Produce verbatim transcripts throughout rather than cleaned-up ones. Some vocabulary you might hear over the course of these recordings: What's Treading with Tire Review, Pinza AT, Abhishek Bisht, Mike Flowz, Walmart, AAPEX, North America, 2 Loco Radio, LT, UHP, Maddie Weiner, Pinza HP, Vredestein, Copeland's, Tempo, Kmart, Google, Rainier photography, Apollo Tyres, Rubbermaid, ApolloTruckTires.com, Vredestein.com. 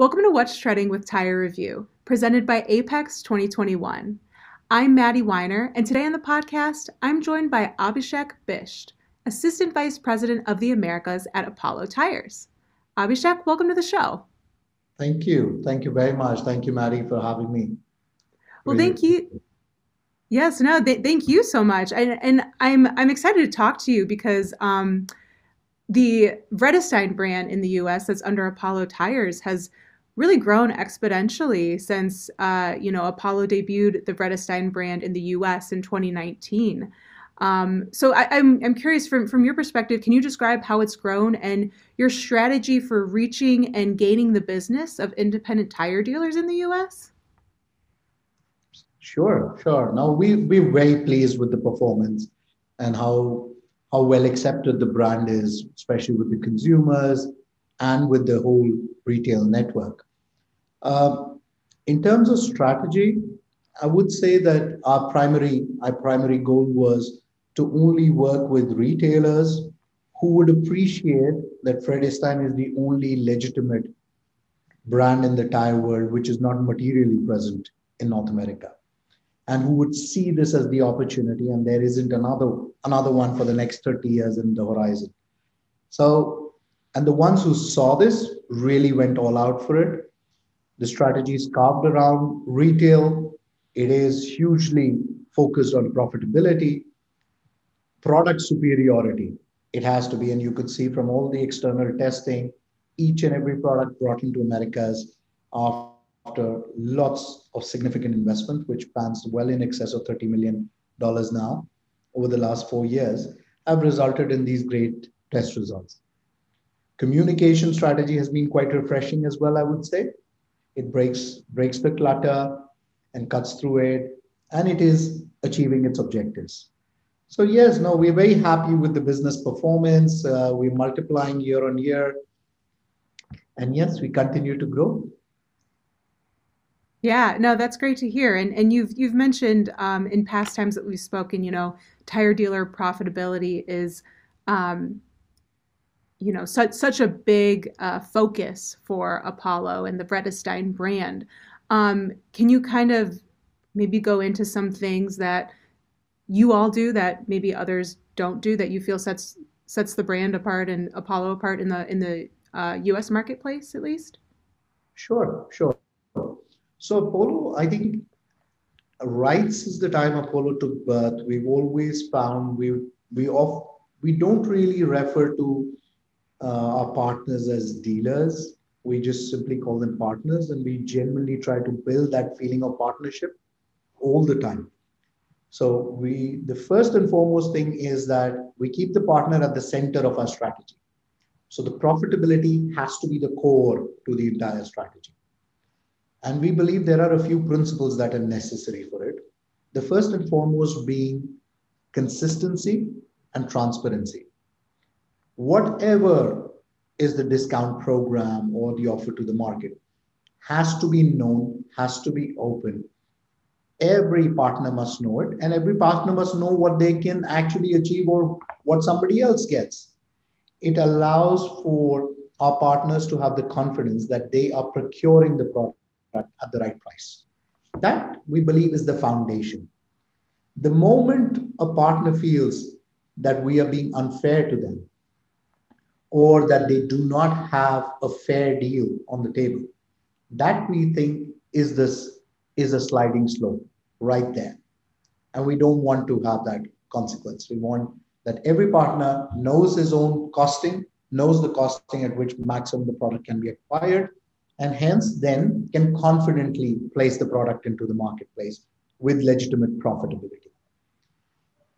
Welcome to What's Treading with Tire Review, presented by AAPEX twenty twenty-one. I'm Maddie Weiner, and today on the podcast, I'm joined by Abhishek Bisht, Assistant Vice President of the Americas at Apollo Tyres. Abhishek, welcome to the show. Thank you. Thank you very much. Thank you, Maddie, for having me. Well, really. Thank you. Yes, no, th- thank you so much. And, and I'm I'm excited to talk to you because um, the Vredestein brand in the U S that's under Apollo Tyres has really grown exponentially since uh, you know Apollo debuted the Vredestein brand in the U S in twenty nineteen. Um, so I, I'm I'm curious from from your perspective, can you describe how it's grown and your strategy for reaching and gaining the business of independent tire dealers in the U S? Sure, sure. No, we we're very pleased with the performance and how how well accepted the brand is, especially with the consumers and with the whole retail network. Uh, in terms of strategy, I would say that our primary, our primary goal was to only work with retailers who would appreciate that Vredestein is the only legitimate brand in the tire world, which is not materially present in North America, and who would see this as the opportunity, and there isn't another, another one for the next thirty years in the horizon. So, and the ones who saw this really went all out for it. The strategy is carved around retail. It is hugely focused on profitability, product superiority. It has to be, and you could see from all the external testing, each and every product brought into Americas after lots of significant investment, which pans well in excess of thirty million dollars now over the last four years, have resulted in these great test results. Communication strategy has been quite refreshing as well, I would say. It breaks, breaks the clutter and cuts through it, and it is achieving its objectives. So yes, no, we're very happy with the business performance. Uh, we're multiplying year on year. And yes, we continue to grow. Yeah, no, that's great to hear. And and you've you've mentioned um, in past times that we've spoken, you know, tire dealer profitability is um, you know, such such a big uh, focus for Apollo and the Vredestein brand. Um, can you kind of maybe go into some things that you all do that maybe others don't do that you feel sets sets the brand apart and Apollo apart in the in the uh, U S marketplace at least? Sure, sure. So Apollo, I think right since the time Apollo took birth, we've always found we we off we don't really refer to Uh, our partners as dealers. We just simply call them partners, and we genuinely try to build that feeling of partnership all the time. So we, the first and foremost thing is that we keep the partner at the center of our strategy. So the profitability has to be the core to the entire strategy. And we believe there are a few principles that are necessary for it. The first and foremost being consistency and transparency. Whatever is the discount program or the offer to the market has to be known, has to be open. Every partner must know it, and every partner must know what they can actually achieve or what somebody else gets. It allows for our partners to have the confidence that they are procuring the product at the right price. That, we believe, is the foundation. The moment a partner feels that we are being unfair to them, or that they do not have a fair deal on the table, that we think is this is a sliding slope right there. And we don't want to have that consequence. We want that every partner knows his own costing, knows the costing at which maximum the product can be acquired, and hence then can confidently place the product into the marketplace with legitimate profitability.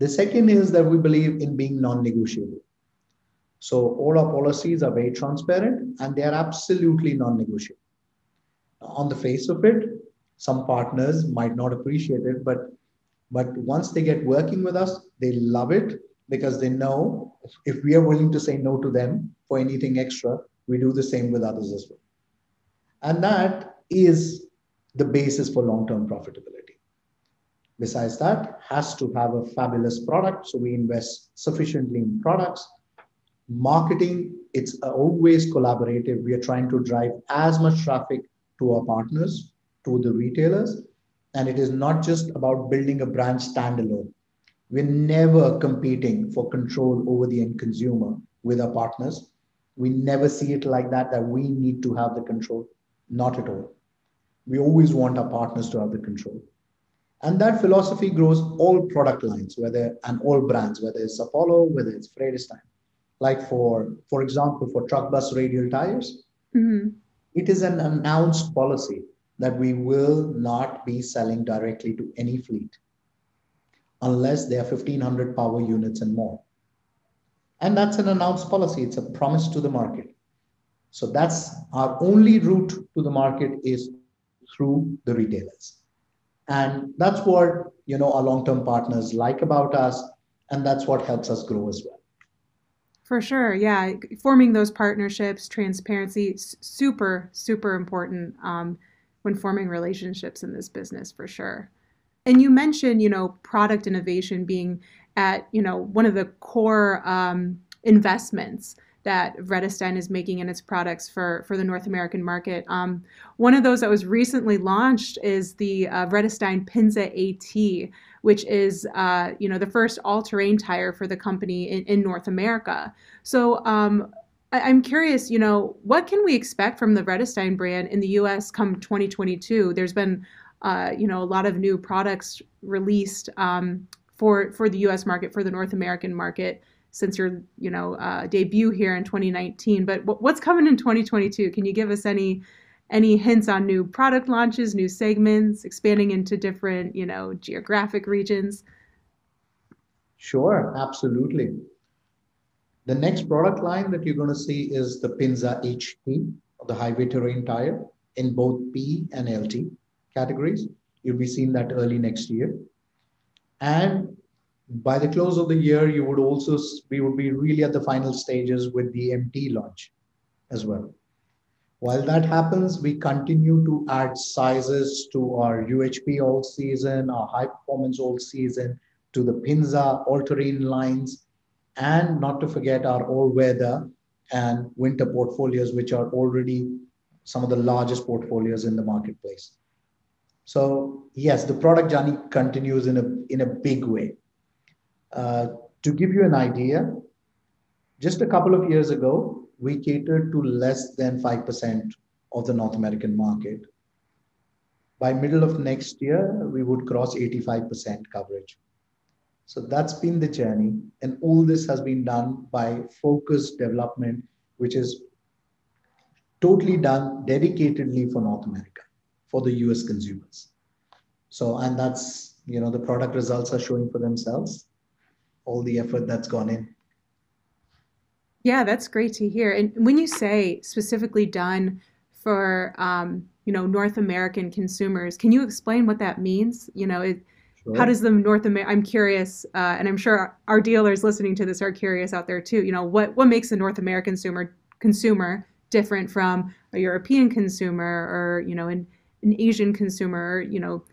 The second is that we believe in being non-negotiable. So all our policies are very transparent, and they are absolutely non-negotiable. On the face of it, some partners might not appreciate it, but, but once they get working with us, they love it because they know if we are willing to say no to them for anything extra, we do the same with others as well. And that is the basis for long-term profitability. Besides that, has to have a fabulous product. So we invest sufficiently in products. Marketing, it's always collaborative. We are trying to drive as much traffic to our partners, to the retailers. And it is not just about building a brand standalone. We're never competing for control over the end consumer with our partners. We never see it like that, that we need to have the control. Not at all. We always want our partners to have the control. And that philosophy grows all product lines, whether and all brands, whether it's Apollo, whether it's Vredestein. Like for, for example, for truck bus radial tires, mm-hmm. it is an announced policy that we will not be selling directly to any fleet unless they are fifteen hundred power units and more. And that's an announced policy. It's a promise to the market. So that's our only route to the market is through the retailers. And that's what, you know, our long-term partners like about us. And that's what helps us grow as well. For sure. Yeah. Forming those partnerships, transparency, super, super important um, when forming relationships in this business, for sure. And you mentioned, you know, product innovation being at, you know, one of the core um, investments that Vredestein is making in its products for, for the North American market. Um, one of those that was recently launched is the uh, Vredestein Pinza A T, which is, uh, you know, the first all-terrain tire for the company in, in North America. So um, I, I'm curious, you know, what can we expect from the Vredestein brand in the U S come twenty twenty-two? There's been, uh, you know, a lot of new products released um, for, for the U S market, for the North American market, since your, you know, uh, debut here in twenty nineteen, but w what's coming in twenty twenty-two? Can you give us any, any hints on new product launches, new segments, expanding into different, you know, geographic regions? Sure, absolutely. The next product line that you're going to see is the Pinza H P, the highway terrain tire in both P and L T categories. You'll be seeing that early next year. And by the close of the year, you would also, we would be really at the final stages with the M T launch as well. While that happens, we continue to add sizes to our U H P all season, our high performance all season, to the Pinza all-terrain lines, and not to forget our all-weather and winter portfolios, which are already some of the largest portfolios in the marketplace. So yes, the product journey continues in a, in a big way. Uh, to give you an idea, just a couple of years ago, we catered to less than five percent of the North American market. By middle of next year, we would cross eighty-five percent coverage. So that's been the journey. And all this has been done by focused development, which is totally done dedicatedly for North America, for the U S consumers. So, and that's, you know, the product results are showing for themselves. All the effort that's gone in. Yeah, that's great to hear. And when you say specifically done for, um, you know, North American consumers, can you explain what that means? You know, it, sure. How does the North Amer- I'm curious, uh, and I'm sure our, our dealers listening to this are curious out there too. You know, what what makes a North American consumer consumer different from a European consumer, or you know, an an Asian consumer? You know,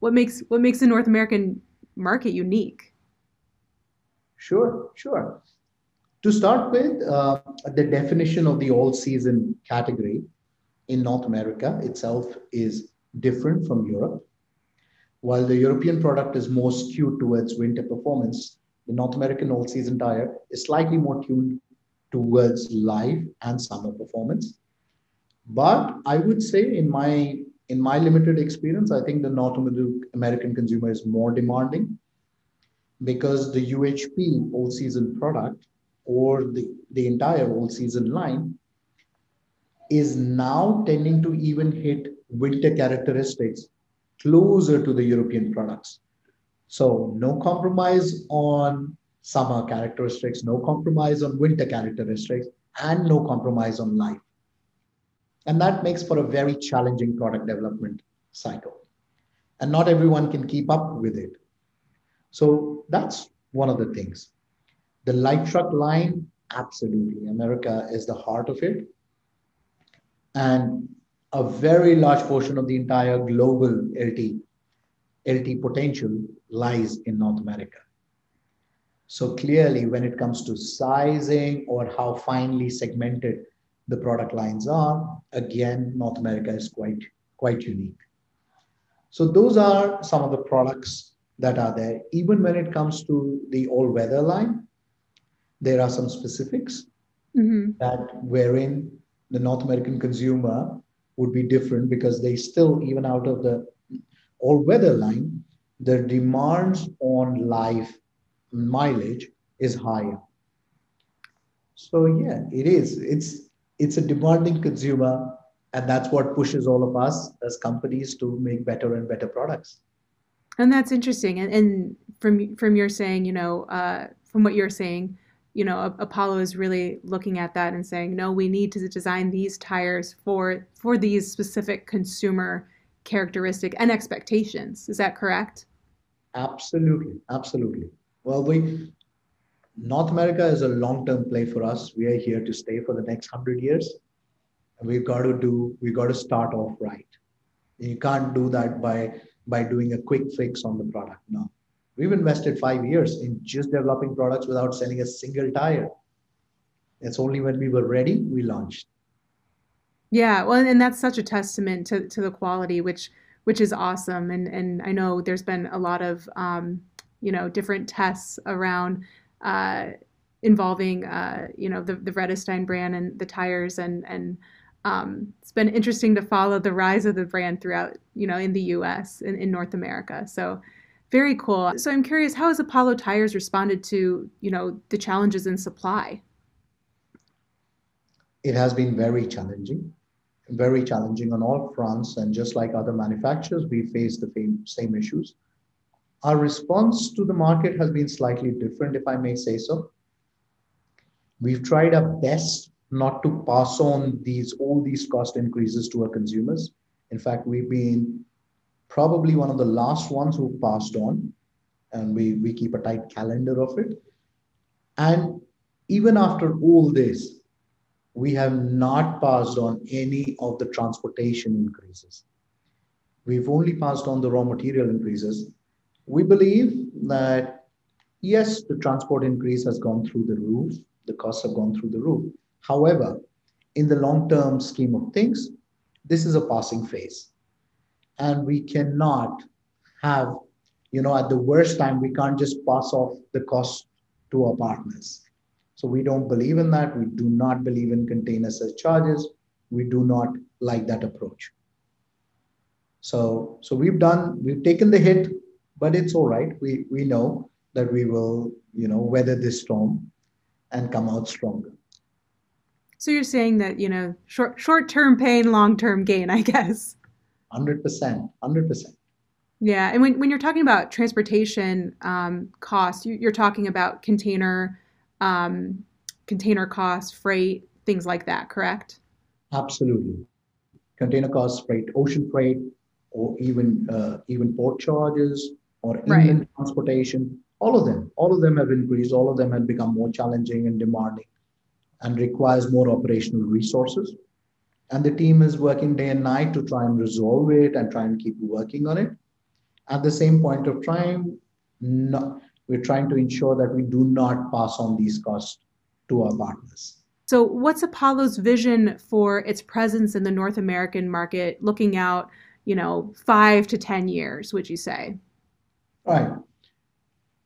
what makes what makes the North American market unique? Sure, sure. To start with, uh, the definition of the all-season category in North America itself is different from Europe. While the European product is more skewed towards winter performance, the North American all-season tire is slightly more tuned towards live and summer performance. But I would say in my, in my limited experience, I think the North American consumer is more demanding, because the U H P all-season product, or the, the entire all-season line, is now tending to even hit winter characteristics closer to the European products. So no compromise on summer characteristics, no compromise on winter characteristics, and no compromise on life. And that makes for a very challenging product development cycle. And not everyone can keep up with it. So that's one of the things. The light truck line, absolutely. America is the heart of it. And a very large portion of the entire global L T, L T potential lies in North America. So clearly when it comes to sizing or how finely segmented the product lines are, again, North America is quite, quite unique. So those are some of the products that are there. Even when it comes to the all-weather line, there are some specifics mm-hmm. that wherein the North American consumer would be different, because they still, even out of the all-weather line, the demands on life mileage is higher. So yeah, it is. It's, it's a demanding consumer, and that's what pushes all of us as companies to make better and better products. And that's interesting. And, and from from your saying, you know, uh, from what you're saying, you know, Apollo is really looking at that and saying, no, we need to design these tires for for these specific consumer characteristics and expectations. Is that correct? Absolutely, absolutely. Well, we North America is a long-term play for us. We are here to stay for the next hundred years. We've got to do. We've got to start off right. You can't do that by by doing a quick fix on the product. No, we've invested five years in just developing products without selling a single tire. It's only when we were ready, we launched. Yeah, well, and that's such a testament to, to the quality, which which is awesome. And and I know there's been a lot of um, you know, different tests around uh, involving uh, you know, the the Vredestein brand and the tires, and and Um, it's been interesting to follow the rise of the brand throughout, you know, in the U S and in, in North America. So very cool. So I'm curious, how has Apollo Tyres responded to, you know, the challenges in supply? It has been very challenging, very challenging on all fronts. And just like other manufacturers, we face the same, same issues. Our response to the market has been slightly different, if I may say so. We've tried our best not to pass on these all these cost increases to our consumers. In fact, we've been probably one of the last ones who passed on, and we, we keep a tight calendar of it. And even after all this, we have not passed on any of the transportation increases. We've only passed on the raw material increases. We believe that, yes, the transport increase has gone through the roof. The costs have gone through the roof. However, in the long-term scheme of things, this is a passing phase. And we cannot have, you know, at the worst time, we can't just pass off the cost to our partners. So we don't believe in that. We do not believe in container surcharges. We do not like that approach. So, so we've done, we've taken the hit, but it's all right. We, we know that we will, you know, weather this storm and come out stronger. So you're saying that, you know, short, short-term pain, long-term gain, I guess. one hundred percent, one hundred percent. Yeah. And when, when you're talking about transportation um, costs, you, you're talking about container, um, container costs, freight, things like that, correct? Absolutely. Container costs, freight, ocean freight, or even, uh, even port charges or inland right. transportation, all of them, all of them have increased. All of them have become more challenging and demanding, and requires more operational resources. And the team is working day and night to try and resolve it and try and keep working on it. At the same point of time, no, we're trying to ensure that we do not pass on these costs to our partners. So what's Apollo's vision for its presence in the North American market looking out, you know, five to ten years, would you say? All right.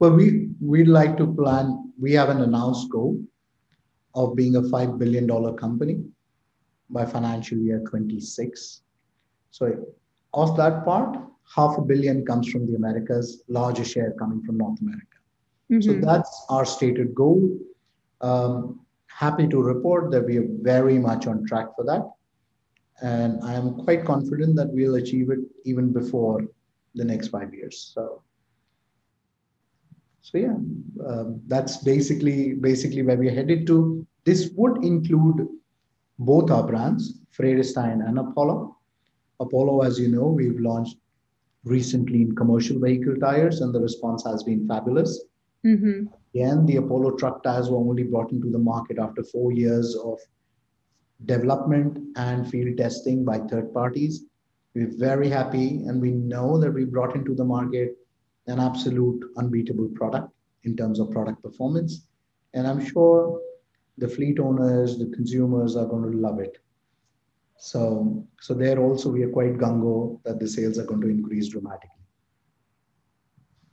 Well, we, we'd like to plan, we have an announced goal of being a five billion dollar company by financial year twenty-six. So of that part, half a billion comes from the Americas, larger share coming from North America. Mm-hmm. So that's our stated goal. Um, happy to report that we are very much on track for that. And I am quite confident that we'll achieve it even before the next five years. So. So yeah, um, that's basically basically where we're headed to. This would include both our brands, Vredestein and Apollo. Apollo, as you know, we've launched recently in commercial vehicle tires, and the response has been fabulous. Mm-hmm. Again, the Apollo truck tires were only brought into the market after four years of development and field testing by third parties. We're very happy, and we know that we brought into the market an absolute unbeatable product. in terms of product performance. And I'm sure the fleet owners, the consumers are going to love it. So, so there also we are quite gung-ho that the sales are going to increase dramatically.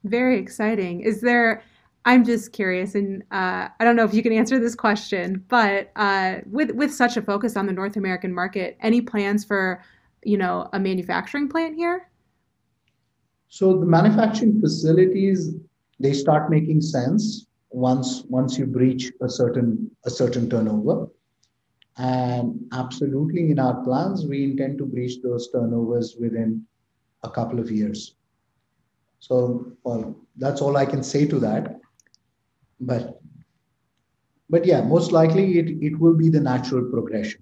Very exciting. Is there, I'm just curious, and uh, I don't know if you can answer this question, but uh, with, with such a focus on the North American market, any plans for, you know, a manufacturing plant here? So the manufacturing facilities, they start making sense once once you breach a certain a certain turnover. And absolutely in our plans, we intend to breach those turnovers within a couple of years. So well, that's all I can say to that. But, but yeah, most likely it, it will be the natural progression.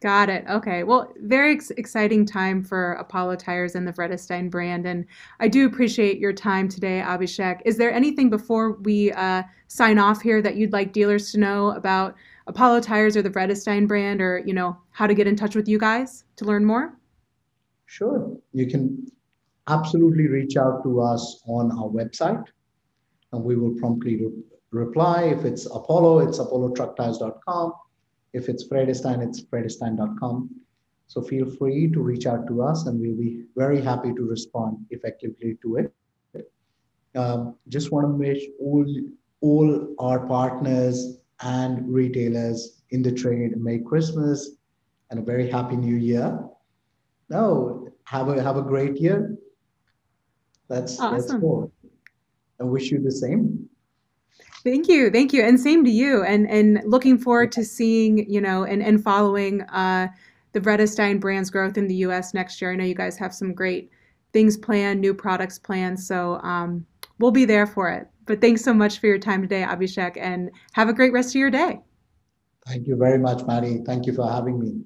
Got it. Okay. Well, very ex- exciting time for Apollo Tyres and the Vredestein brand. And I do appreciate your time today, Abhishek. Is there anything before we uh, sign off here that you'd like dealers to know about Apollo Tyres or the Vredestein brand, or, you know, how to get in touch with you guys to learn more? Sure. You can absolutely reach out to us on our website and we will promptly re- reply. If it's Apollo, it's Apollo Truck Tires dot com. If it's Vredestein, it's Vredestein dot com. So feel free to reach out to us and we'll be very happy to respond effectively to it. Um, just want to wish all, all our partners and retailers in the trade a Merry Christmas and a very happy new year. No, have a, have a great year. That's, awesome. That's cool. I wish you the same. Thank you. Thank you. And same to you. And and looking forward to seeing, you know, and, and following uh, the Vredestein brand's growth in the U S next year. I know you guys have some great things planned, new products planned. So um, we'll be there for it. But thanks so much for your time today, Abhishek, and have a great rest of your day. Thank you very much, Maddie. Thank you for having me.